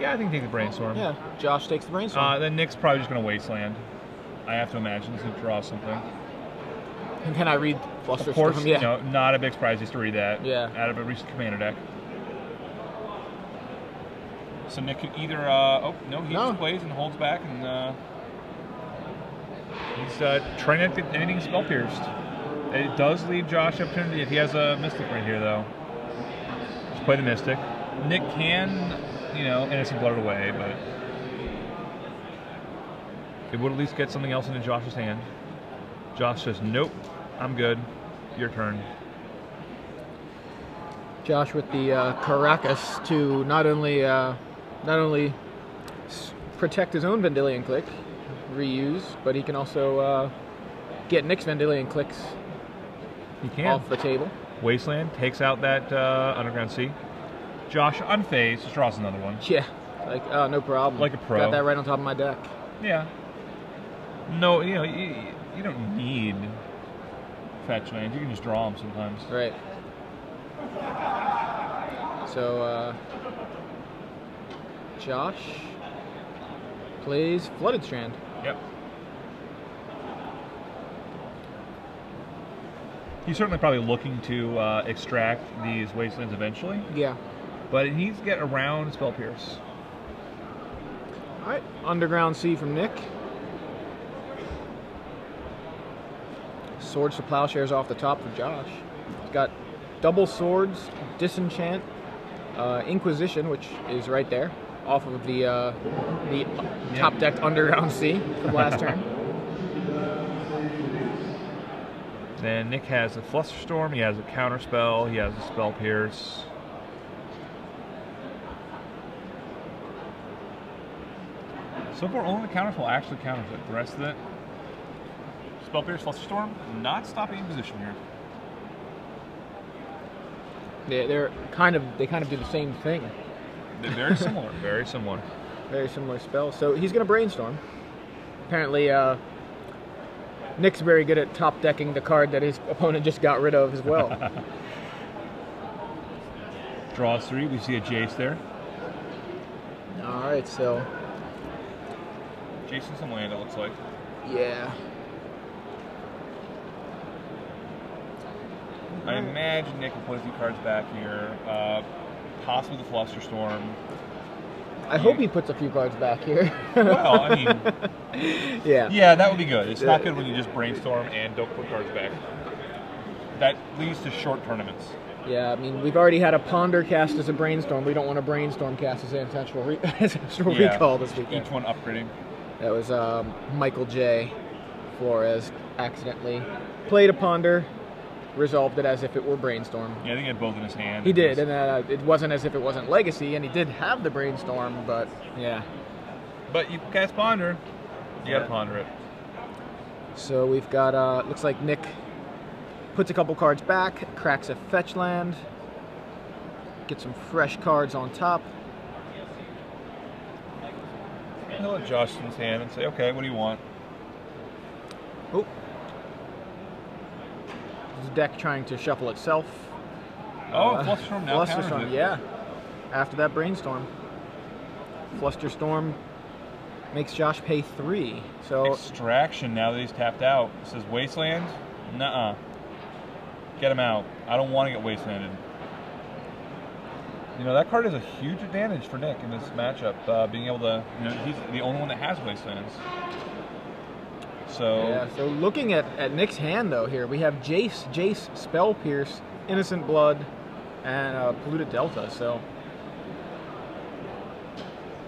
yeah, I think take the Brainstorm. Yeah, Josh takes the Brainstorm. Uh, then Nick's probably just gonna Wasteland. I have to imagine he's gonna draw something. And can I read Flusterstorm? Of course, yeah. No, not a big surprise just to read that. Yeah. Out of a recent commander deck. So Nick could either, uh, oh, no, he no. just plays and holds back, and uh, he's uh, trying not to get anything Spell Pierced. It does leave Josh up to, if he has a Mystic right here, though. Just play the Mystic. Nick can, you know, Innocent Blood away, but it would at least get something else into Josh's hand. Josh says, nope, I'm good. Your turn. Josh with the uh, Caracas to not only uh, not only protect his own Vendilion Clique, reuse, but he can also uh, get Nick's Vendilion Cliques he can. off the table. Wasteland takes out that uh, Underground Sea. Josh, unfazed, just draws another one. Yeah, like, oh, no problem. Like a pro. Got that right on top of my deck. Yeah. No, you know, you, you don't need fetch lands. You can just draw them sometimes. Right. So, uh, Josh plays Flooded Strand. Yep. He's certainly probably looking to uh, extract these wastelands eventually. Yeah. But he needs to get around Spell Pierce. All right. Underground Sea from Nick. Swords to Plowshares off the top for Josh. He's got double swords, Disenchant, uh, Inquisition, which is right there, off of the uh, the yeah. top decked Underground Sea from last turn. Then Nick has a Flusterstorm, he has a Counter Spell, he has a Spell Pierce. So far, only the Counterspell actually counters it. The rest of it, Spell Pierce, Flusterstorm, not stopping Inquisition here. They, they're kind of they kind of do the same thing. They're very similar. Very similar. Very similar spells. So he's going to Brainstorm. Apparently, uh, Nick's very good at top decking the card that his opponent just got rid of as well. Draws three. We see a Jace there. All right, so Jace and some land, it looks like. Yeah. I imagine Nick will put a few cards back here, uh, possibly the Flusterstorm. I hope he puts a few cards back here. Well, I mean, yeah, yeah, that would be good. It's not good when you just brainstorm and don't put cards back. That leads to short tournaments. Yeah, I mean, we've already had a Ponder cast as a Brainstorm. We don't want a Brainstorm cast as an ancestral, re ancestral yeah, recall this weekend. Each one upgrading. That was um, Michael J. Flores accidentally played a Ponder. Resolved it as if it were Brainstorm. Yeah, I think he had both in his hand. He did, and uh, it wasn't as if it wasn't Legacy, and he did have the Brainstorm, but yeah. But you cast Ponder, you yeah. gotta Ponder it. So we've got, uh, looks like Nick puts a couple cards back, cracks a fetch land, gets some fresh cards on top. He'll let Josh in his hand and say, okay, what do you want? Oh. Deck trying to shuffle itself. Oh, uh, Flusterstorm now. Flusterstorm, yeah. After that Brainstorm. Flusterstorm makes Josh pay three. So Extraction, now that he's tapped out. It says Wasteland? Nuh-uh. Get him out. I don't want to get wastelanded. You know, that card is a huge advantage for Nick in this matchup, uh, being able to, you know, he's the only one that has Wastelands. So, yeah, so looking at, at Nick's hand, though, here, we have Jace, Jace, Spell Pierce, Innocent Blood, and uh, Polluted Delta, so.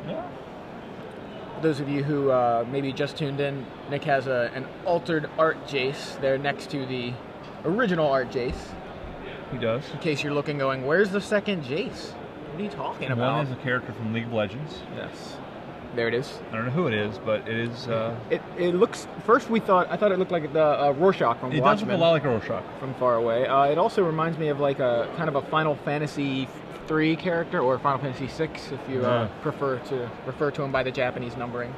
Yeah. For those of you who uh, maybe just tuned in, Nick has a, an altered art Jace there next to the original art Jace. He does. In case you're looking going, where's the second Jace? What are you talking about? One is a character from League of Legends. Yes. There it is. I don't know who it is, but it is. Uh, it it looks. First, we thought I thought it looked like the uh, Rorschach from Watchmen. It does look a lot like a Rorschach from far away. Uh, it also reminds me of like a kind of a Final Fantasy three character or Final Fantasy six, if you uh, yeah. prefer to refer to him by the Japanese numbering.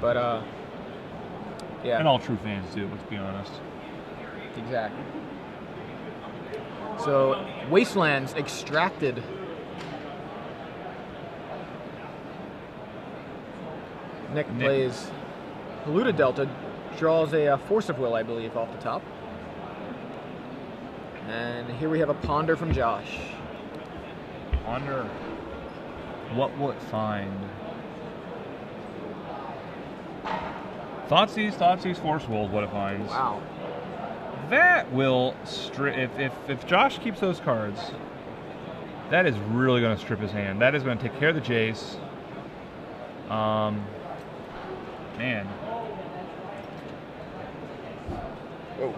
But uh, yeah. And all true fans do. Let's be honest. Exactly. So, Wastelands extracted. Nick, Nick plays Polluted Delta, draws a uh, Force of Will, I believe, off the top. And here we have a Ponder from Josh. Ponder. What will it find? Thoughtseize, Thoughtseize, Force of Will, what it finds. Wow. That will strip, if, if, if Josh keeps those cards, that is really going to strip his hand. That is going to take care of the Jace. Um... Man. Whoa.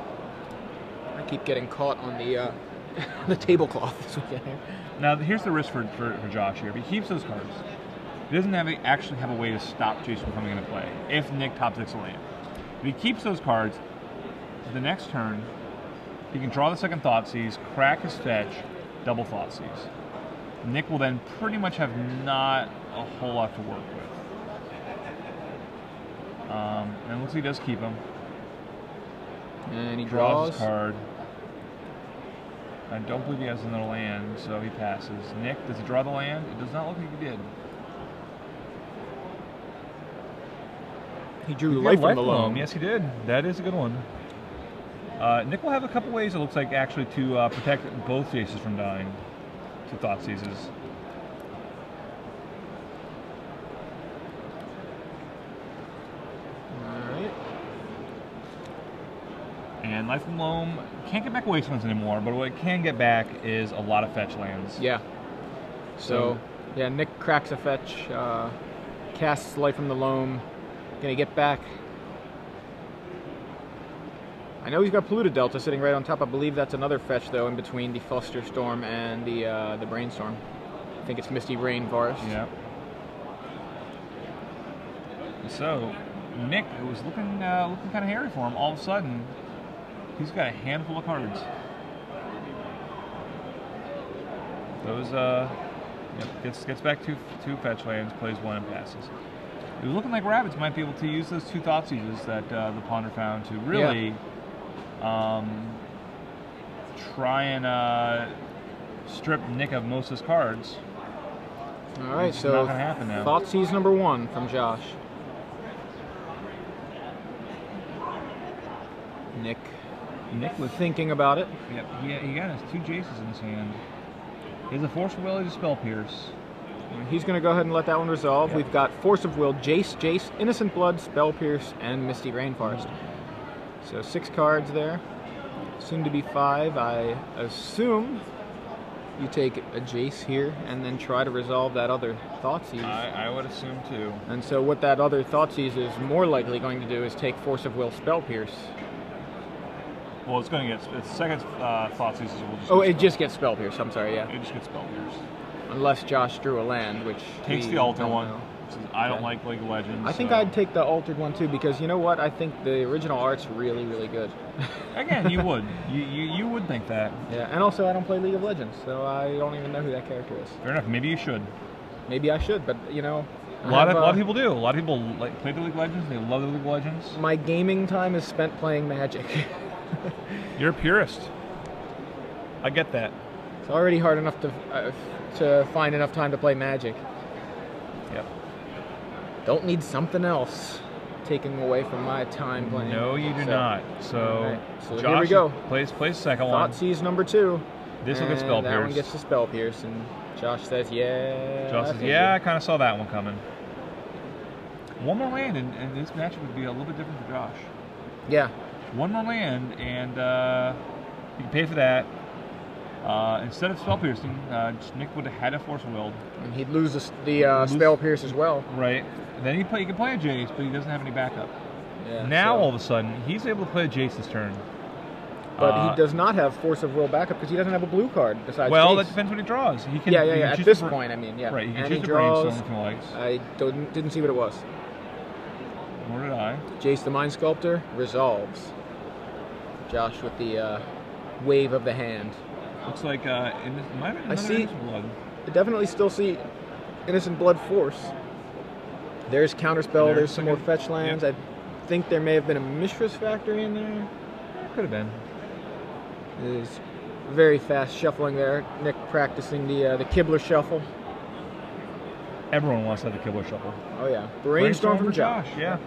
I keep getting caught on the uh, the tablecloth this weekend here. Now, here's the risk for, for, for Josh here. If he keeps those cards, he doesn't have a, actually have a way to stop Jace from coming into play if Nick top six a land. If he keeps those cards, the next turn, he can draw the second Thoughtseize, crack his fetch, double Thoughtseize. Nick will then pretty much have not a whole lot to work with. Um, and it looks like he does keep him. And he draws. draws his card. I don't believe he has another land, so he passes. Nick, does he draw the land? It does not look like he did. He drew he Life from the Loam. Yes, he did. That is a good one. Uh, Nick will have a couple ways, it looks like, actually, to uh, protect both Jaces from dying. Two Thought Seizes. Alright. And Life from the Loam can't get back Wastelands anymore, but what it can get back is a lot of fetch lands. Yeah. So, so yeah, Nick cracks a fetch, uh, casts Life from the Loam, gonna get back. I know he's got Polluted Delta sitting right on top. I believe that's another fetch, though, in between the Flusterstorm and the uh, the Brainstorm. I think it's Misty Rain Forest. Yeah. So, Nick, it was looking uh, looking kind of hairy for him. All of a sudden, he's got a handful of cards. Those uh, yep, gets gets back two two fetch lands, plays one, and passes. It was looking like Rabbits might be able to use those two Thoughtseizes that uh, the Ponder found to really. Yeah. Um, try and uh, strip Nick of most of his cards. All right, so not gonna happen now. Thoughtseize number one from Josh. Nick. Nick was thinking about it. Yep, he, he got his two Jaces in his hand. He has a Force of Will, he has a Spell Pierce. He's going to go ahead and let that one resolve. Yep. We've got Force of Will, Jace, Jace, Innocent Blood, Spell Pierce, and Misty Rainforest. Mm-hmm. So six cards there, soon to be five. I assume you take a Jace here and then try to resolve that other Thoughtseize. I, I would assume too. And so what that other Thoughtseize is more likely going to do is take Force of Will, Spell Pierce. Well, it's going to get its second uh, Thoughtseize. Will just oh, it spell. just gets Spell Pierce. I'm sorry, yeah. It just gets Spell Pierce. Unless Josh drew a land, which takes the alter one. Know. I don't okay. like League of Legends. I think so. I'd take the altered one too, because you know what? I think the original art's really, really good. Again, you would. You, you you would think that. Yeah, and also I don't play League of Legends, so I don't even know who that character is. Fair enough. Maybe you should. Maybe I should, but you know. A lot, have, of, uh, a lot of people do. A lot of people like, play the League of Legends. They love the League of Legends. My gaming time is spent playing Magic. You're a purist. I get that. It's already hard enough to, uh, to find enough time to play Magic. Yep. Don't need something else taking away from my time playing. No, you do so, not. So, right. so Josh here we go. Plays, plays second one. Thoughtseizes number two. This will get Spell Pierce. That one gets the Spell Pierce, and Josh says, yeah. Josh says, yeah, I kind of saw that one coming. One more land, and, and this match would be a little bit different for Josh. Yeah. One more land, and uh, you can pay for that. Uh, instead of Spell Piercing, uh, Nick would have had a Force Willed. And he'd lose the, the uh, lose. Spell Pierce as well. Right. Then he play. He could play a Jace, but he doesn't have any backup. Yeah, now so. all of a sudden, he's able to play a Jace this turn. But uh, he does not have Force of Will backup because he doesn't have a blue card besides. Well, Jace. That depends what he draws. He can. Yeah, yeah, he yeah. At this point, I mean, yeah. Right. He can and choose he draws, the Brainstorm if he likes. I didn't didn't see what it was. Nor did I. Jace the Mind Sculptor resolves. Josh with the uh, wave of the hand. Looks like uh, in this, might have been I see. Blood. I definitely still see Innocent Blood Force. There's Counterspell. There's, there's some more fetch lands. Yep. I think there may have been a Mistress Factory in there. Could have been. There's very fast shuffling there. Nick practicing the uh, the Kibbler Shuffle. Everyone wants to have the Kibbler Shuffle. Oh yeah. Brainstorm, Brainstorm from Josh. Josh. Yeah.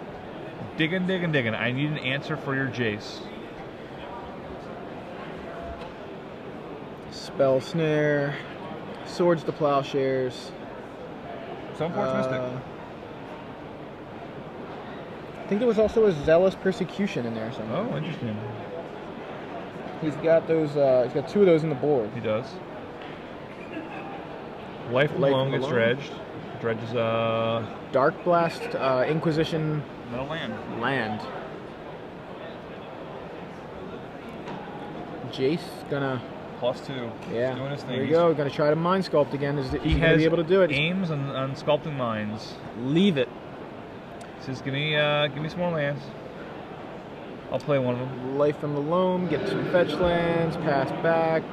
Digging, digging, digging. I need an answer for your Jace. Spell Snare, Swords to Plowshares. Stoneforge Mystic. Uh, I think there was also a Zealous Persecution in there somewhere. Oh, interesting. He's got those. Uh, he's got two of those in the board. He does. Life from the Loam gets dredged. Dredges. Uh, Dark Blast, uh, Inquisition. No land. Land. Jace gonna plus two. Yeah, he's doing his thing. There you go. Gonna try to mind sculpt again. Is he gonna be able to do it? Aims on, on sculpting mines. Leave it. He says, give me, uh, give me some more lands. I'll play one of them. Life from the Loam. Get some fetch lands. Pass back.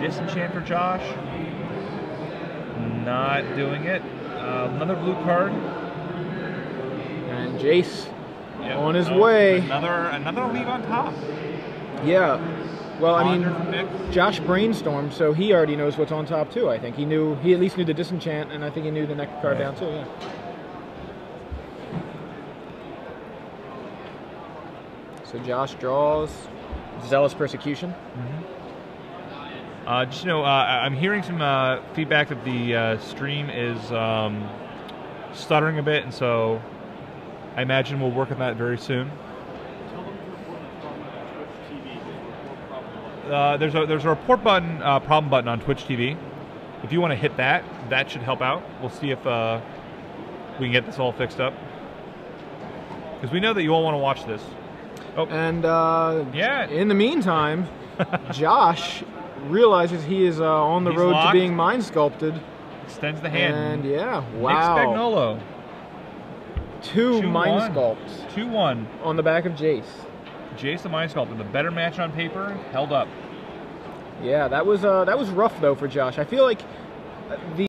Disenchant for Josh. Not doing it. Uh, another blue card. And Jace yep, on his another, way. Another another league on top. Yeah. Well, I mean, Josh brainstormed, so he already knows what's on top too. I think he knew. He at least knew the disenchant, and I think he knew the next card down too. Yeah. So Josh draws Zealous Persecution. Mm-hmm. uh, just you know, uh, I'm hearing some uh, feedback that the uh, stream is um, stuttering a bit, and so I imagine we'll work on that very soon. Uh, there's a there's a report button, uh, problem button on Twitch T V. If you want to hit that, that should help out. We'll see if uh, we can get this all fixed up, because we know that you all want to watch this. Oh. And uh, yeah. In the meantime, Josh realizes he is uh, on the He's road locked. to being mind sculpted. Extends the hand. And yeah, wow. Nick Spagnolo. Two, Two mind one. sculpts. Two one on the back of Jace. Jace the Mind Sculptor, the better match on paper, held up. Yeah, that was uh, that was rough though for Josh. I feel like the